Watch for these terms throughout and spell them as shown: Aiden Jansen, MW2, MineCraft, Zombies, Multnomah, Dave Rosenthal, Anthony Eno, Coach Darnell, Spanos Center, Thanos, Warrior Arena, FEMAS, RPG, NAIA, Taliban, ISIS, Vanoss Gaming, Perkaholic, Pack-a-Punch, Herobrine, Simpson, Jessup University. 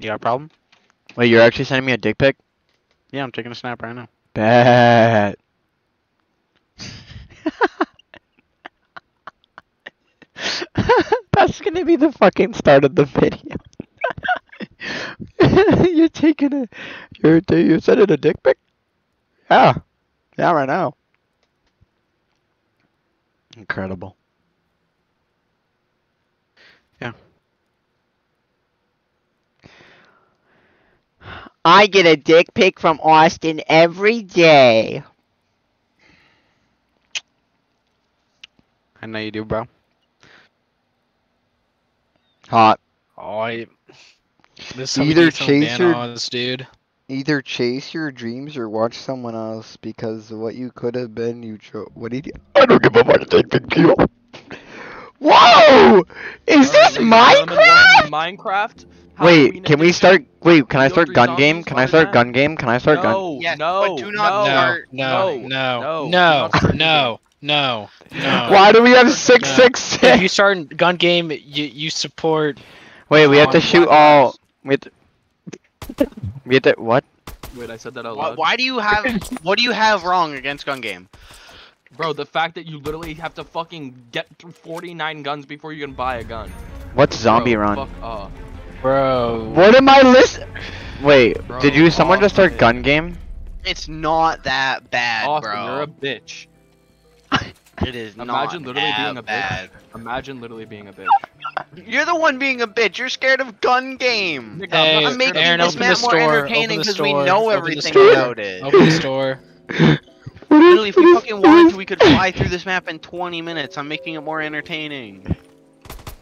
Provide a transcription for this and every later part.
You got a problem? Wait, you're actually sending me a dick pic? Yeah, I'm taking a snap right now. Bad. That's gonna be the fucking start of the video. You're sending a dick pic? Yeah. Yeah, right now. Incredible. Yeah. I get a dick pic from Austin every day. I know you do, bro. Hot. Oh, either chase your dreams or watch someone else, because what you could have been, you chose. What did you? I don't give a fuck. Thank you. Whoa! Is this MineCraft? MineCraft? Wait, can we start? Wait, can I start gun game? Can I start gun game? Can I start gun? No, no, no, no, no, no. No, no. Why do we have 666? If you start in gun game, you support. Wait, we have to shoot all. We have to what? Wait, I said that out loud. Why do you have? What do you have wrong against gun game, bro? The fact that you literally have to fucking get through 49 guns before you can buy a gun. What's zombie run? Fuck off. Bro. What am I listening? Wait, bro, did you? Someone just start gun game? It's not that bad, Austin, bro. You're a bitch. It is imagine not literally being a bad. Bitch. Imagine literally being a bitch. You're the one being a bitch. You're scared of gun game. Hey, I'm making Aaron, this map more entertaining because we know everything about it. Open the store. Literally, if we fucking wanted to, we could fly through this map in 20 minutes. I'm making it more entertaining.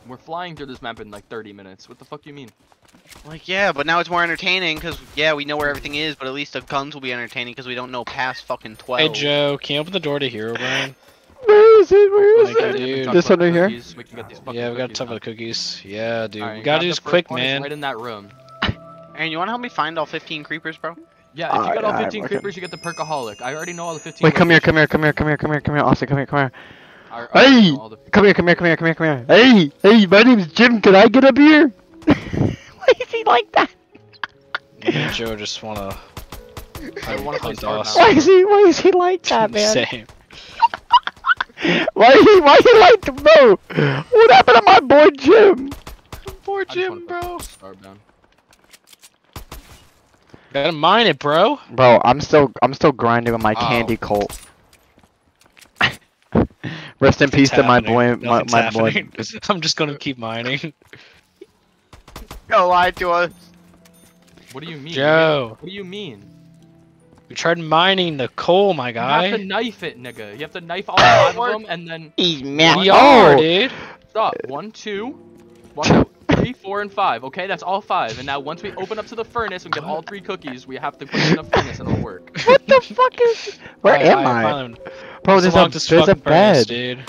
We're flying through this map in like 30 minutes. What the fuck do you mean? Like, yeah, but now it's more entertaining because, yeah, we know where everything is, but at least the guns will be entertaining because we don't know past fucking 12. Hey, Joe, can you open the door to Hero Brian? Where is it? Where is it? This under here? We can get these yeah, we got to talk about the cookies. Yeah, dude. Right, we got to do this quick, man. Right in that room. Aaron, you want to help me find all 15 creepers, bro? Yeah, if you got all 15 creepers, you get the perkaholic. I already know all the 15. Wait, come here, come here, come here, come here, come here, come here, Austin, come here, come here. Hey! Come here, come here, come here, come here, come here. Hey! Hey, my name's Jim. Can I get a beer? Why is he like that? Me and Joe just wanna. I wanna play DOS. Why is he like that, man? Same. Why he like to move? What happened to my boy Jim? Poor Jim, bro. Gotta mine it, bro. Bro, I'm still grinding on my candy cult. Rest in peace to my boy. My boy. I'm just gonna keep mining. Don't lie to us. What do you mean, Joe? What do you mean? We tried mining the coal, my guy. You have to knife it, nigga. You have to knife all five of them and then. He's mad. Oh, dude. Stop. 1, 2, 1, 2, 3, 4, and 5. Okay, that's all 5. And now once we open up to the furnace and get all 3 cookies, we have to put in the furnace and it'll work. What the fuck is? Where am I? Bro, there's a bed, dude.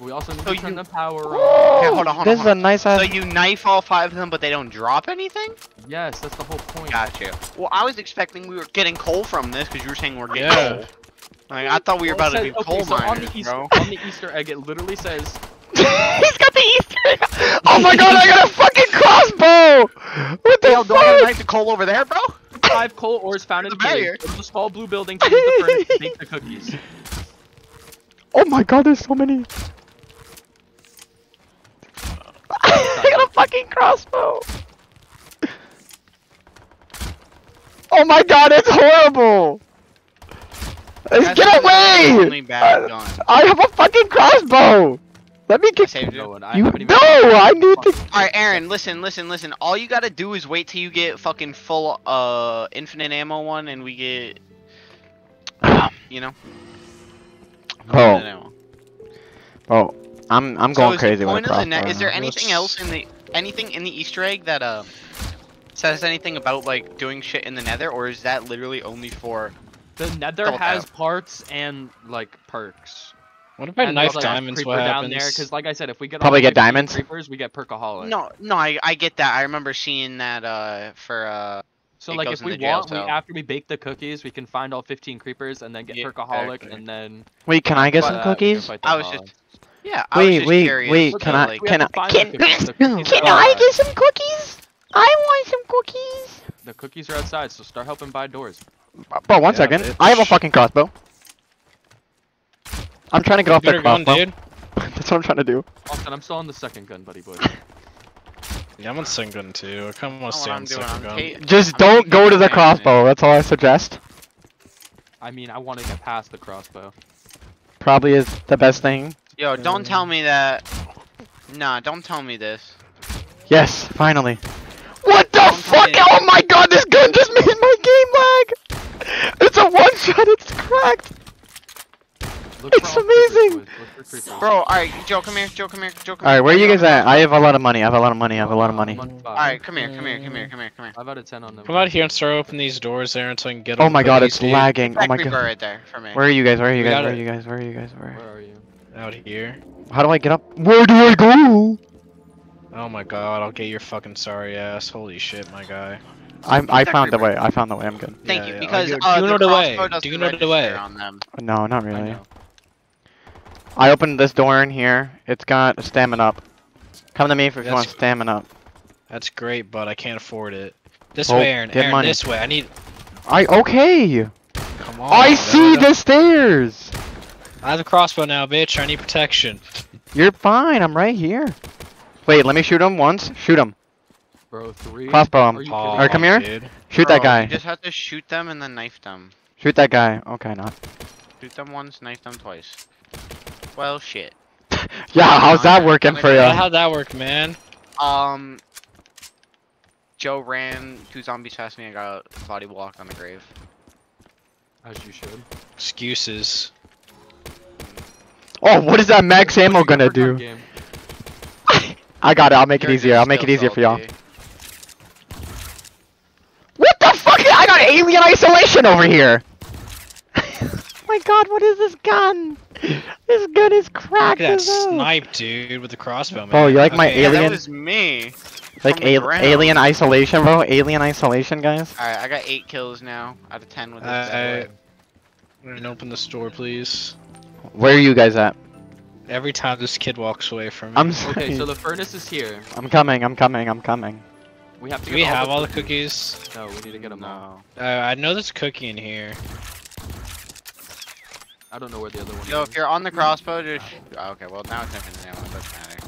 We also need to turn the power on. Okay, hold on, hold on. This is a nice ass. So you knife all 5 of them, but they don't drop anything? Yes, that's the whole point. Gotcha. Well, I was expecting we were getting coal from this because you were saying we're getting coal. Like, I thought we were about to be coal miners, bro. On the Easter egg, it literally says. He's got the Easter egg. Oh my god, I got a fucking crossbow! What the fuck? Don't knife the coal over there, bro. 5 coal ores found in the cave. It's a small blue building. Take the furnace and make the cookies. Oh my god, there's so many. I got a fucking crossbow. Oh my god, it's horrible. Get away! I have a fucking crossbow. Let me get I need to. Alright, Aaron, listen. All you gotta do is wait till you get fucking full infinite ammo one, and we get, you know. Oh. Oh. I'm going crazy with that. Is there anything else in the Easter egg that says anything about like doing shit in the Nether, or is that literally only for the Nether has parts and like perks? What if I knife diamonds? What happens? Because like I said, if we get diamonds, creepers, we get perkaholic. No, I get that. I remember seeing that for. So like if we want, after we bake the cookies, we can find all 15 creepers and then get perkaholic and then. Wait, can I get some cookies? I was just. Yeah, wait, can I get some cookies? I want some The cookies are outside, so start helping buy doors. Bro, one second. Bitch. I have a fucking crossbow. I'm trying to get off that crossbow. Dude. That's what I'm trying to do. Austin, I'm still on the second gun, buddy boy. Yeah, I'm on second gun too. I kind of want to stay on second gun. Just don't go to the crossbow. That's all I suggest. I mean, I want to get past the crossbow. Probably is the best thing. Yo, don't tell me that. Nah, don't tell me this. Yes, finally. What the fuck? Oh my god, this gun just made my game lag! It's a one shot, it's cracked! It's amazing! Bro, alright, Joe, come here, Joe, come here, Joe, come here. Alright, where are you guys at? I have a lot of money, I have a lot of money, I have a lot of money. Alright, come here, come here, come here, come here, come here. I've got a 10 on them. Come out here and start opening these doors there until I can get them. Oh my god, it's lagging. Oh my god. Right there for me. Where are you guys? Where are you guys? Where are you guys? Where are you guys? Where are you? Out here. How do I get up? Where do I go? Oh my god, I'll get your fucking sorry ass. Holy shit, my guy. I found the way. I found the way. I'm good. Thank you, because do you know the way? Do you know the way? No, not really. I opened this door in here. It's got stamina up. Come to me if you want stamina up. That's great, but I can't afford it. This way, Aaron. Aaron, this way. I need. Okay. Come on. I see the stairs. I have a crossbow now, bitch. I need protection. You're fine. I'm right here. Wait, let me shoot him once. Shoot him. Bro, crossbow him. Alright, come here. Dude. Shoot that guy. You just have to shoot them and then knife them. Shoot that guy. Okay, not. Shoot them once, knife them twice. Well, shit. Yeah, how's that working for you? How'd that work, man? Joe ran, 2 zombies past me, I got a body block on the grave. As you should. Excuses. Oh, what is that max ammo gonna do? I got it, I'll make it easier. I'll make it easier for y'all. What the fuck? I got alien isolation over here! Oh my god, what is this gun? This gun is cracked. Look at that snipe, dude, with the crossbow, man. Oh, you like my alien? Yeah, that was me. Like alien isolation, bro. Alien isolation, guys. All right, I got 8 kills now out of 10 with this. I'm gonna open this door, please. Where are you guys at? Every time this kid walks away from me. I'm sorry. Okay, so the furnace is here. I'm coming. I'm coming. I'm coming. We have to. Do we have all the cookies? No, we need to get them all. I know there's a cookie in here. I don't know where the other one is. Yo, if you're on the crossbow, just... Oh, okay, well, now it's not gonna be, it doesn't matter.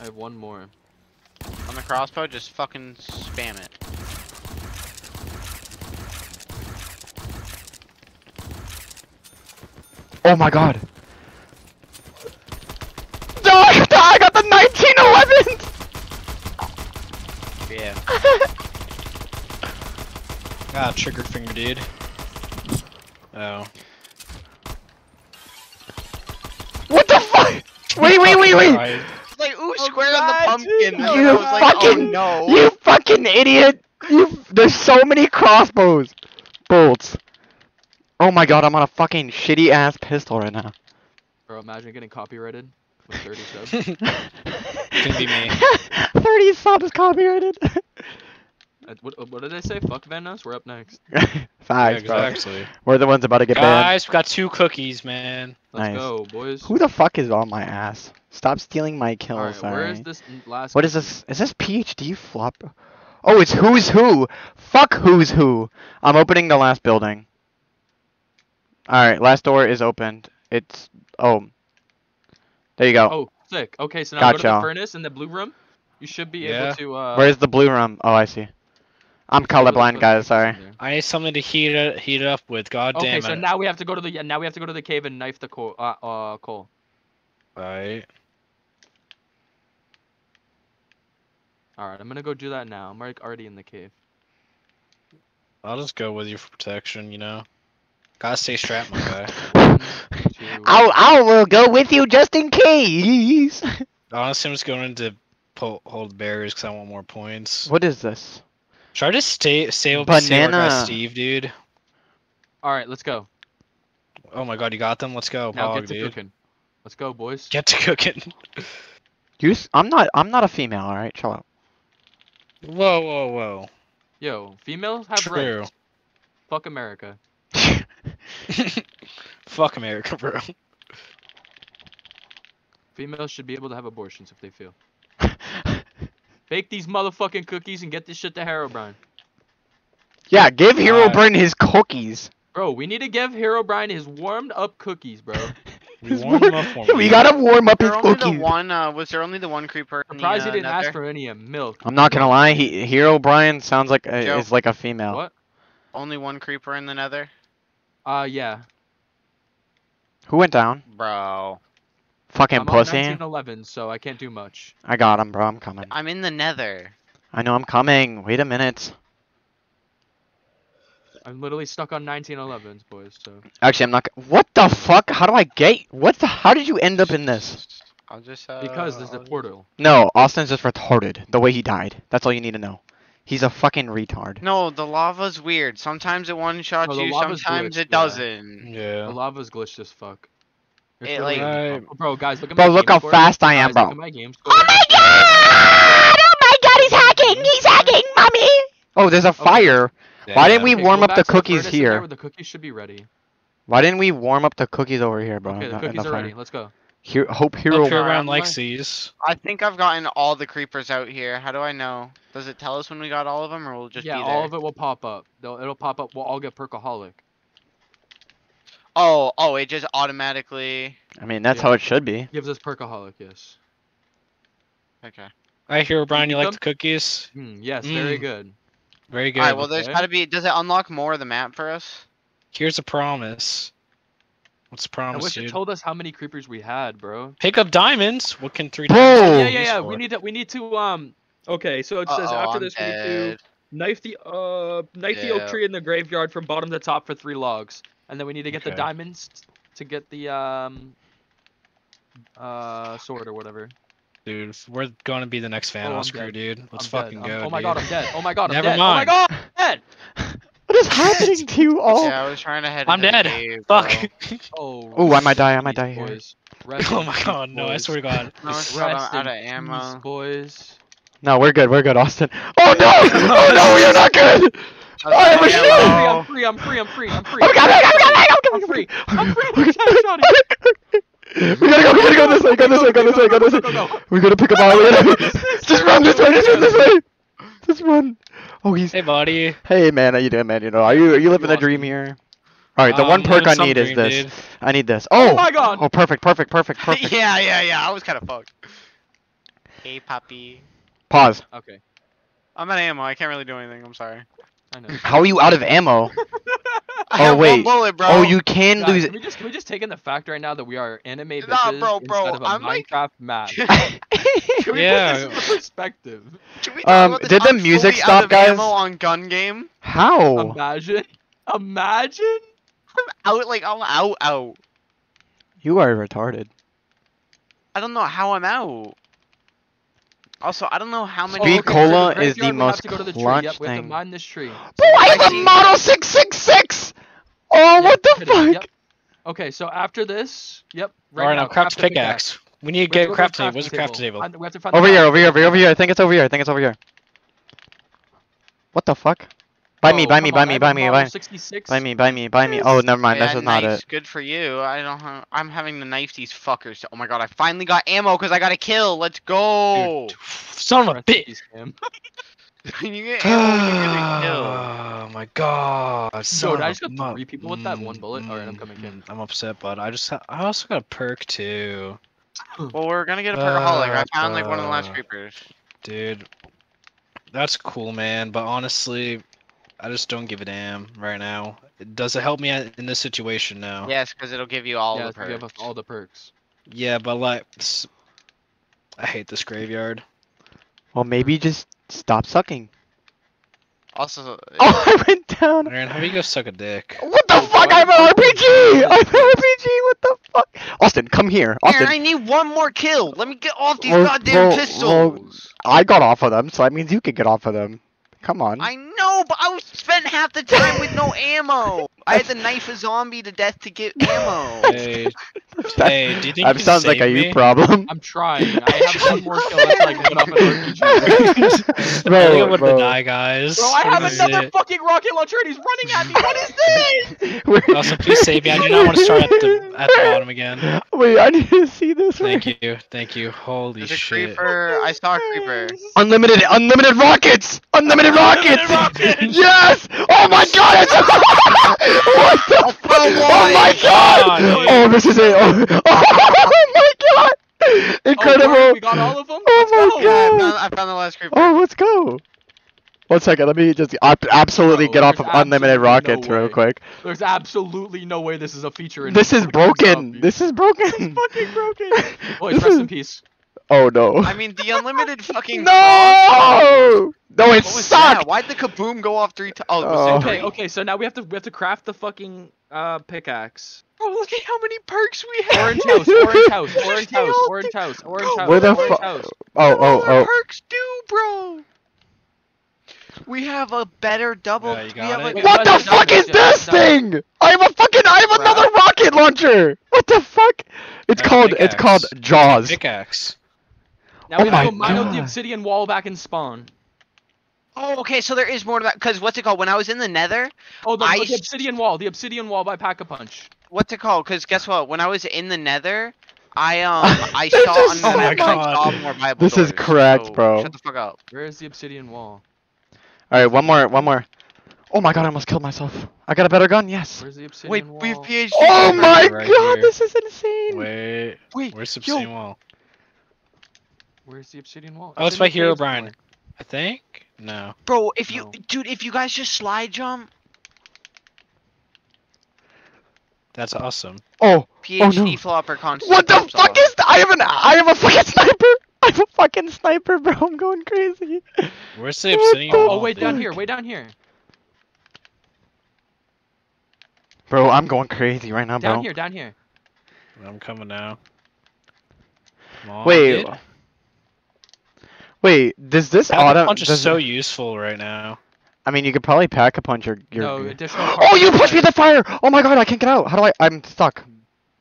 I have one more. On the crossbow, just fucking spam it. Oh my god! I got the 1911! Yeah. Ah, trigger finger, dude. Oh. What the fuck? Wait, wait, wait, wait! It's like, ooh, square on the pumpkin. You fucking, like, oh, no. You fucking idiot! There's so many crossbows, bolts. Oh my god, I'm on a fucking shitty ass pistol right now. Bro, imagine getting copyrighted with 30 subs. Could be me. 30 subs copyrighted. What did they say? Fuck Vanos? We're up next. Facts, yeah, exactly. Bro. We're the ones about to get banned. Guys, we got 2 cookies, man. Let's go, boys. Who the fuck is on my ass? Stop stealing my kills, alright. Where is this last... What is this? Is this PhD flop? Oh, it's who's who. Fuck who's who. I'm opening the last building. Alright, last door is opened. It's... Oh. There you go. Oh, sick. Okay, so now go to the furnace in the blue room. You should be able to... Where's the blue room? Oh, I see. I'm colorblind, guys. Sorry. I need something to heat it up with. God damn it. Okay, so now we have to go to the cave and knife the coal. Coal. Alright. Alright, I'm gonna go do that now. I'm already in the cave. I'll just go with you for protection. You know, gotta stay strapped, my guy. I will go with you just in case. Honestly, I'm just going to hold barriers because I want more points. What is this? Should I just stay up and see our guy Steve, dude? Alright, let's go. Oh my god, you got them? Let's go, now get to cooking. Let's go, boys. Get to cooking. I'm not a female, alright? Chill out. Whoa, whoa, whoa. Yo, females have rights. Fuck America. Fuck America, bro. Females should be able to have abortions if they feel. Bake these motherfucking cookies and get this shit to Herobrine. Yeah, give Herobrine his cookies. Bro, we need to give Herobrine his warmed up cookies, bro. We gotta warm up his cookies. Was there only the one creeper? I'm surprised he didn't ask for any milk. I'm not gonna lie, Herobrine sounds like is like a female. What? Only one creeper in the nether? Yeah. Who went down? Bro. Fucking pussy. I'm on 1911, so I can't do much. I got him, bro. I'm coming. I'm in the nether. I know, I'm coming. Wait a minute. I'm literally stuck on 1911s, boys, so... Actually, I'm not... What the fuck? How do I get... What the... How did you end up in this? I'll just, because there's a portal. No, Austin's just retarded. The way he died. That's all you need to know. He's a fucking retard. No, the lava's weird. Sometimes it one-shots you, sometimes it doesn't. Yeah. The lava's glitched as fuck. It, like... Oh, bro, guys, look at my game score. Bro, look how fast I am, bro. Look at my game score. Oh my god! Oh my god, he's hacking! He's hacking, mommy! Oh, there's a fire! Damn. Why didn't we warm up the cookies here? The cookies should be ready. Why didn't we warm up the cookies over here, bro? Okay, the cookies are ready. Let's go. Here, hope Hero around like seas. I think I've gotten all the creepers out here. How do I know? Does it tell us when we got all of them, or we'll just be there? Yeah, all of it will pop up. It'll pop up. We'll all get perkaholic. Oh, it just automatically. I mean, that's how it should be. Gives us perkaholic, yes. Okay. All right, Herobrine, you like the cookies? Yes, very good. Very good. Alright, well there's gotta be... Does it unlock more of the map for us? Here's a promise. What's the promise, dude? I wish it told us how many creepers we had, bro. Pick up diamonds! What can 3 diamonds do? Yeah, we need to, Okay, so it says after this we need to... Knife the oak tree in the graveyard from bottom to top for 3 logs. And then we need to get the diamonds to get the, sword or whatever. Dude, we're gonna be the next Thanos crew, dude. Let's fucking go. Oh my god, I'm dead. Oh my god, I'm dead. Never mind. Oh my god, I'm dead. What is happening to you all? Yeah, I was trying to head. I'm dead. Cave, fuck. Oh. Ooh, I might die. I might die here. Oh my god, no! I swear to God. No, I'm out of ammo, boys. No, we're good. We're good, Austin. Oh no! Oh no, we are not good. I'm free. I'm free. I'm free. I'm free. I'm free. I'm free. We gotta go, go this way. We gotta pick up all the enemies. Just run this way. Just run. Oh, he's... Hey, buddy. Hey, man, how you doing, man? You know, are you living the dream here? Alright, the one perk I need is this. Dude. I need this. Oh! Oh my god! Oh, perfect. yeah, I was kinda fucked. Hey, puppy. Pause. Okay. I'm out of ammo, I can't really do anything, I'm sorry. I know. How are you out of ammo? Oh wait! Bullet, bro. Oh, you can lose. Can we just take in the fact right now that we are anime bitches instead of a Minecraft map? Yeah. Put this in perspective. Did the music stop, guys? Ammo on gun game. How? Imagine. I'm out, like I'm out. You are retarded. I don't know how I'm out. Also, I don't know how many... Speed cola is the most clutch thing. We have to mine this tree. But I have a model 666! Oh, what the fuck? Yep. Okay, so after this... Yep. Alright, now craft pickaxe. We need to get a craft table. Where's the craft table? Over here. I think it's over here. What the fuck? Buy me. Oh, never mind. That's not it. Good for you. I don't have, I'm having to knife these fuckers. Oh my god! I finally got ammo because I got a kill. Let's go. Dude, son of a bitch. You get ammo, you get a kill. Oh my god. Dude, I just got 3 people with that 1 bullet. All right, I'm coming in. I'm upset, bud. I also got a perk too. Well, we're gonna get a perkaholic. I found like one of the last creepers. Dude, that's cool, man. But honestly. I just don't give a damn right now. Does it help me in this situation now? Yes, because it'll give you all the perks. Give us all the perks. Yeah, but like, I hate this graveyard. Well, maybe just stop sucking. Also, I went down. Aaron, how do you go suck a dick? What the fuck? I have an RPG. What the fuck? Austin, come here. Austin. Aaron, I need 1 more kill. Let me get off these goddamn pistols. I got off of them, so that means you can get off of them. Come on. I know, but I spent half the time with no ammo. I had to knife a zombie to death to get ammo. Hey, do you think that sounds like a you problem? I'm trying. I have one more kill after I get off an RPG. Bro, I think I'm gonna die, guys. Bro, I have another fucking rocket launcher and he's running at me. What is this? Also, please save me. I do not want to start at the bottom again. Wait, I need to see this. Thank you. Thank you. Holy shit. There's a creeper. I saw a creeper. Unlimited rockets. Unlimited rockets. Yes. Oh my god. What the fuck? Oh my god! Oh, this is it! Oh my god! Incredible! Oh, we got all of them? Oh my god! I found the last creeper. Oh, let's go! 1 second, let me just absolutely get off of unlimited rockets real quick. There's absolutely no way this is a feature in this. This is broken! This is broken! This is fucking broken! Boys, rest in peace. Oh no. I mean, the unlimited fucking. No! No, it sucked! Why'd the kaboom go off 3 times? Oh, okay, so now we have to craft the fucking pickaxe. Bro, look at how many perks we have! Orange house. Where the fuck? Oh. Perks do, bro? We have a better double. What the fuck is this thing? I have another rocket launcher! What the fuck? It's called Jaws. Pickaxe. Now we have to go mine up the obsidian wall back in spawn. Oh, okay, so there is more to that, because what's it called? When I was in the nether... Oh, the obsidian wall. The obsidian wall by Pack-a-Punch. What's it called? Because guess what? When I was in the nether, I saw... I saw more Bible doors. This is correct, bro. Shut the fuck up. Where is the obsidian wall? Alright, one more. Oh my god, I almost killed myself. I got a better gun, yes. Where's the obsidian wall? We've PhD... Oh my god, here. This is insane. Wait, where's the obsidian wall? Where's the obsidian wall? Oh, it's right here, O'Brien. I think? No. Bro, if you guys just slide jump. That's awesome. Oh, PhD no. Flopper constant. What the fuck is that? I have a fucking sniper. I have a fucking sniper, bro. I'm going crazy. Where's the obsidian wall? Oh, wait, down here. Way down here. Bro, I'm going crazy right now, bro. Down here. I'm coming now. Come on, wait. Dude. Wait, does this auto? Pack-a-Punch is so useful right now. I mean, you could probably Pack-a-Punch your. No, additional. Oh, you pushed me to the fire! Oh my god, I can't get out. How do I? I'm stuck.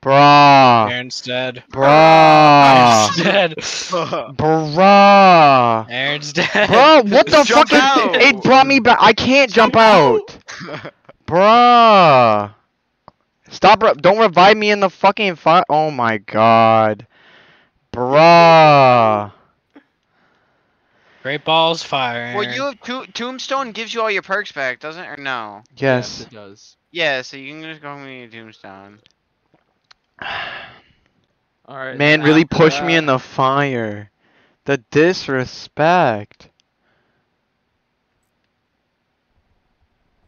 Bruh. Aaron's dead. Bruh. Aaron's dead. Bruh. Aaron's dead. Bro, what the fuck is this? It brought me back. I can't jump out. Bruh. Stop. Don't revive me in the fucking fire. Oh my god. Bruh. Great balls fire. Well, you have tombstone gives you all your perks back, doesn't it? Or no? Yes. Yes, it does. Yeah, so you can just go with your tombstone. All right. Man, really pushed me in the fire. The disrespect.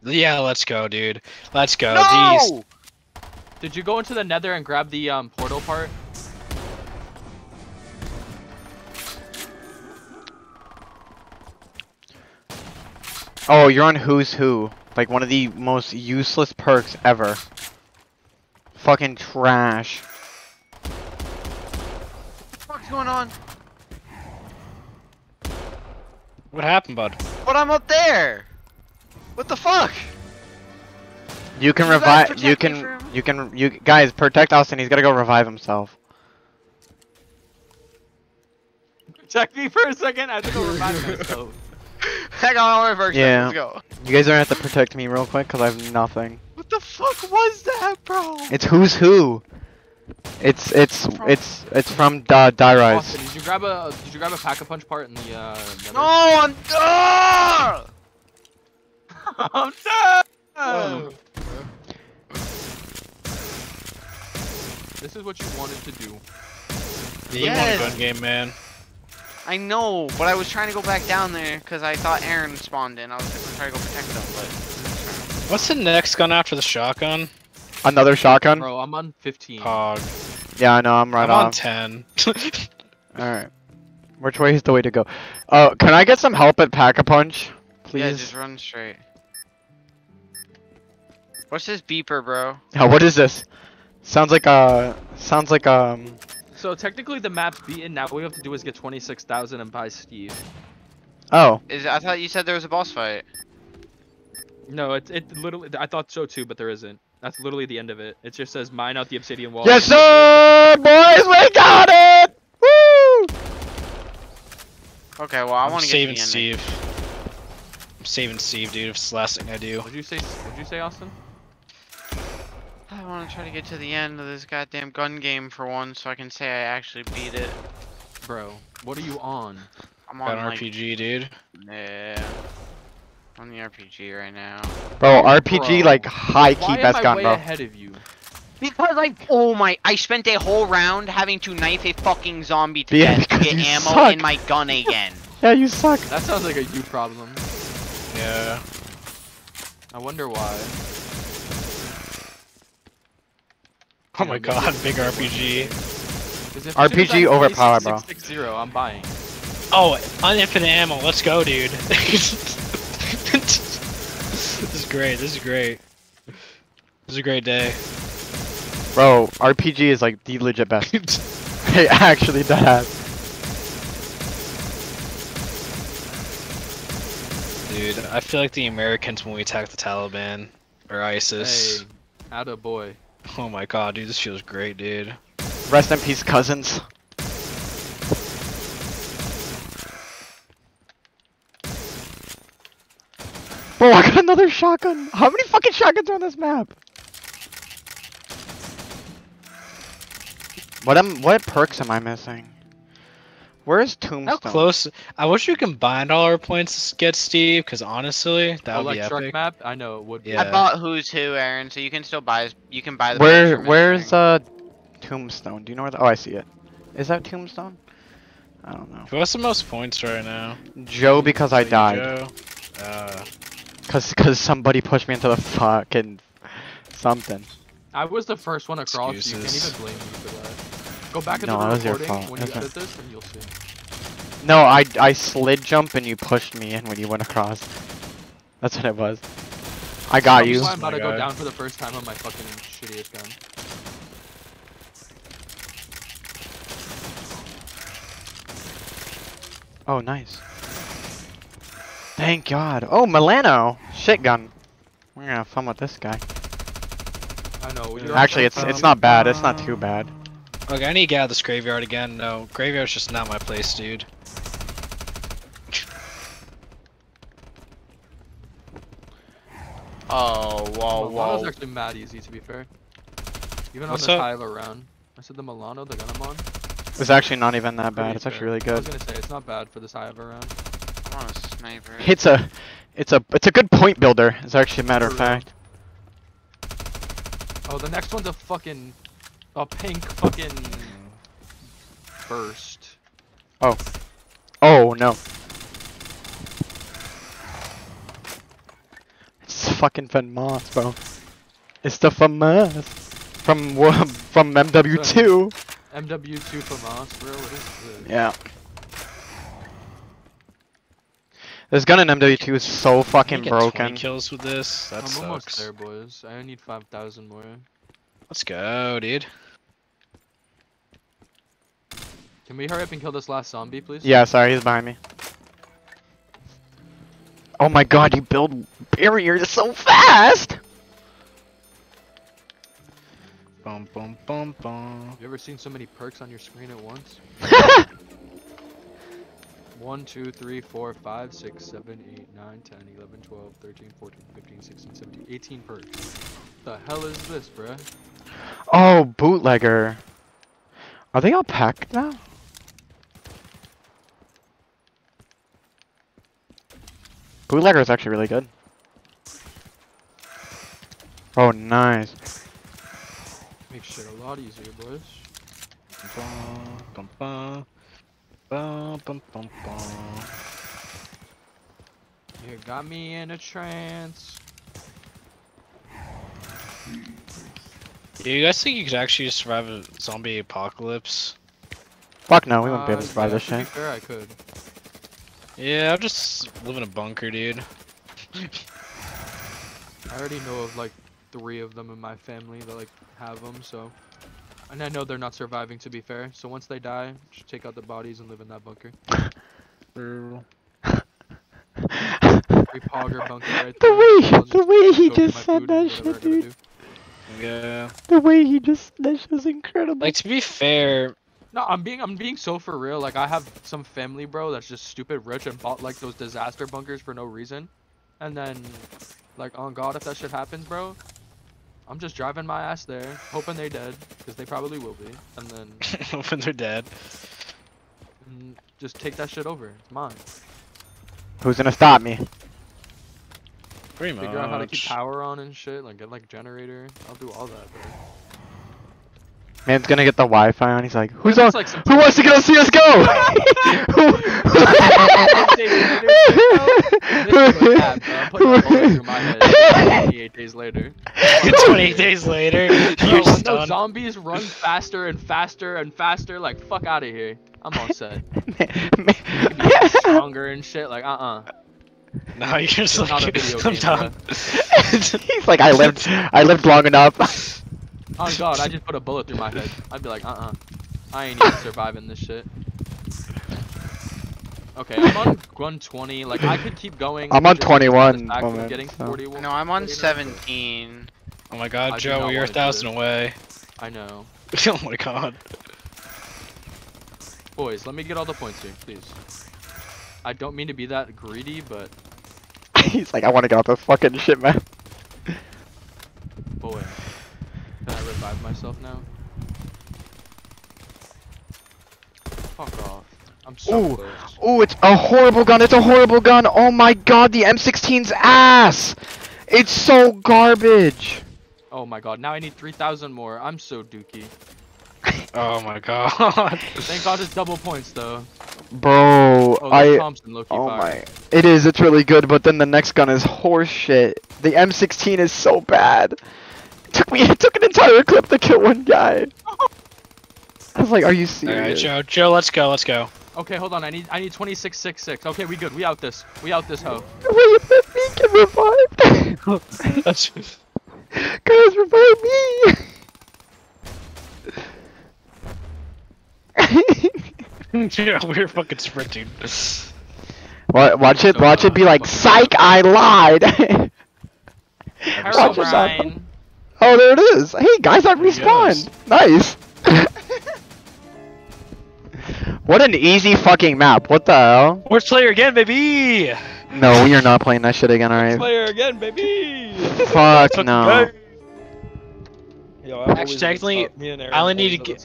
Yeah, let's go, dude. Let's go. No! Jeez. Did you go into the nether and grab the portal part? Oh, you're on Who's Who. Like, one of the most useless perks ever. Fucking trash. What the fuck's going on? What happened, bud? But I'm up there! What the fuck? You can revive- you guys, protect Austin, he's gotta go revive himself. Protect me for a second, I have to go revive myself. Hang on, all reverse. Yeah. Let's go. You guys are gonna have to protect me real quick because I have nothing. What the fuck was that, bro? It's Who's Who. It's from Dairise. Austin, did you grab a Pack-a-Punch part in the? No, I'm done. I'm done. Oh. This is what you wanted to do. Yes. You want a gun game, man. I know, but I was trying to go back down there because I thought Aaron spawned in. I was trying to go protect him, but... What's the next gun after the shotgun? Another shotgun? Bro, I'm on 15. Yeah, I know, I'm right on. I'm on 10. Alright. Which way is the way to go? Can I get some help at Pack-a-Punch? Please? Yeah, just run straight. What's this beeper, bro? Oh, what is this? Sounds like So technically the map's beaten now. What we have to do is get 26,000 and buy Steve. Oh. I thought you said there was a boss fight. No, it literally, I thought so too, but there isn't. That's literally the end of it. It just says mine out the obsidian wall. Yes, sir, boys, we got it! Woo! Okay, well, I want to get the saving Steve. I'm saving Steve, dude. If it's the last thing I do. What'd you say, Austin? I want to try to get to the end of this goddamn gun game for one, so I can say I actually beat it. Bro, what are you on? I'm on an RPG, dude. Yeah. I'm on the RPG right now. Bro, RPG like high key best gun, bro. Why am I way ahead of you? Because I spent a whole round having to knife a fucking zombie to death to get ammo in my gun again. Yeah, you suck. That sounds like a you problem. Yeah. I wonder why. Oh my god, big RPG. RPG overpowered, bro. 660, I'm buying. Oh, uninfinite ammo. Let's go, dude. This is great. This is great. This is a great day. Bro, RPG is like the legit best. It actually does. Dude, I feel like the Americans when we attacked the Taliban or ISIS. Hey, atta boy. Oh my god, dude, this feels great, dude. Rest in peace, cousins. Bro, I got another shotgun. How many fucking shotguns are on this map? What perks am I missing? Where's Tombstone? How close? I wish we combined all our points to get Steve, because honestly, that would be epic. Map? I know it would be. Yeah. I bought Who's Who, Aaron, so you can still buy. You can buy the. Where's Tombstone? Do you know where? Oh, I see it. Is that Tombstone? I don't know. Who has the most points right now? Joe, because I died. Joe. Cause somebody pushed me into the fucking something. I was the first one across. You can't even blame me for that. Go back into the recording when you edit this and you'll see. No, I slid jump and you pushed me in when you went across. That's what it was. I got you. I'm about to go down for the first time on my fucking shittiest gun. Oh, nice. Thank God. Oh, Milano. Shit gun. We're gonna have fun with this guy. I know. Actually, it's not bad. It's not too bad. Okay, I need to get out of this graveyard again. No, graveyard's just not my place, dude. Oh, whoa, whoa. Milano's actually mad easy, to be fair. Even on this high of a round. I said the Milano, the gun I'm on. It's actually not even that bad. It's actually really good. I was gonna say, it's not bad for this high of a round. I want a sniper. It's a good point builder. It's actually a matter of fact. Oh, the next one's a fucking... A pink fucking burst. Oh. Oh no. It's fucking FEMAS, bro. It's the FEMAS from MW2. MW2 FEMAS, bro. What is this? Yeah. This gun in MW2 is so fucking broken. 20 kills with this. That sucks. I'm almost there, boys. I need 5,000 more. Let's go, dude. Can we hurry up and kill this last zombie, please? Yeah, sorry, he's behind me. Oh my god, you build barriers so fast! Bum, bum, bum, bum. You ever seen so many perks on your screen at once? 1, 2, 3, 4, 5, 6, 7, 8, 9, 10, 11, 12, 13, 14, 15, 16, 17, 18 perks. What the hell is this, bruh? Oh, bootlegger. Are they all packed now? Bootlegger is actually really good. Oh, nice. Makes shit a lot easier, boys. Bum, bum, bum, bum, bum, bum. You got me in a trance. Do you guys think you could actually survive a zombie apocalypse? Fuck no, we wouldn't be able to survive this shit. Sure I could. Yeah, I'm just living in a bunker, dude. I already know of like 3 of them in my family that like have them, so... And I know they're not surviving, to be fair, so once they die, just take out the bodies and live in that bunker. every pogger bunker right there. The way he just said that shit, dude. Yeah. The way he just that shit was incredible. Like, to be fair. No, I'm being so for real. Like, I have some family, bro, that's just stupid rich and bought like those disaster bunkers for no reason. And then, like, on God, if that shit happens, bro, I'm just driving my ass there, hoping they're dead, because they probably will be. And then hoping they're dead. And just take that shit over. It's mine. Who's gonna stop me? Pretty much. Figure out how to keep power on and shit. Like, get like a generator. I'll do all that, bro. Man's gonna get the Wi-Fi on. He's like, who's on? Like who wants to go see us go? Who? 28 days later. 28 days later. You're stunned. Those zombies run faster and faster and faster. Like, fuck out of here. I'm all set. Stronger and shit. Like, No, you're just like, I'm done. He's like, I lived long enough. Oh God, I just put a bullet through my head. I'd be like, I ain't even surviving this shit. Okay, I'm on 120. Like, I could keep going. I'm on 21. I'm getting 41. No, I'm on 17. Oh my God, Joe, you're 1,000 away. I know. Oh my God. Boys, let me get all the points here, please. I don't mean to be that greedy, but... He's like, I want to get off the fucking shit, man. Boy. Can I revive myself now? Fuck off. I'm so close. Ooh, it's a horrible gun. It's a horrible gun. Oh my God, the M16's ass. It's so garbage. Oh my God, now I need 3,000 more. I'm so dookie. Oh my God. Thank God it's double points though. Bro, oh, I... Thompson, oh my... It is, it's really good, but then the next gun is horse shit. The M16 is so bad. It took an entire clip to kill one guy. I was like, are you serious? Alright, Joe, let's go. Okay, hold on, I need 2666. Okay, we good, we out this hoe. Wait, let me get revived. Guys, revive me! Yeah, we're fucking sprinting. Watch it be like, psych, I lied! Watch it. Oh, there it is! Hey guys, I respawned! Nice! What an easy fucking map, what the hell? We're player again, baby! No, we are not playing that shit again, alright? Player again, baby! Fuck no. Yo, actually, technically, I only need to get...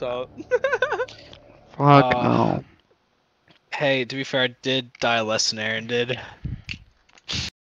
Fuck no. Hey, to be fair, I did die less than Aaron did.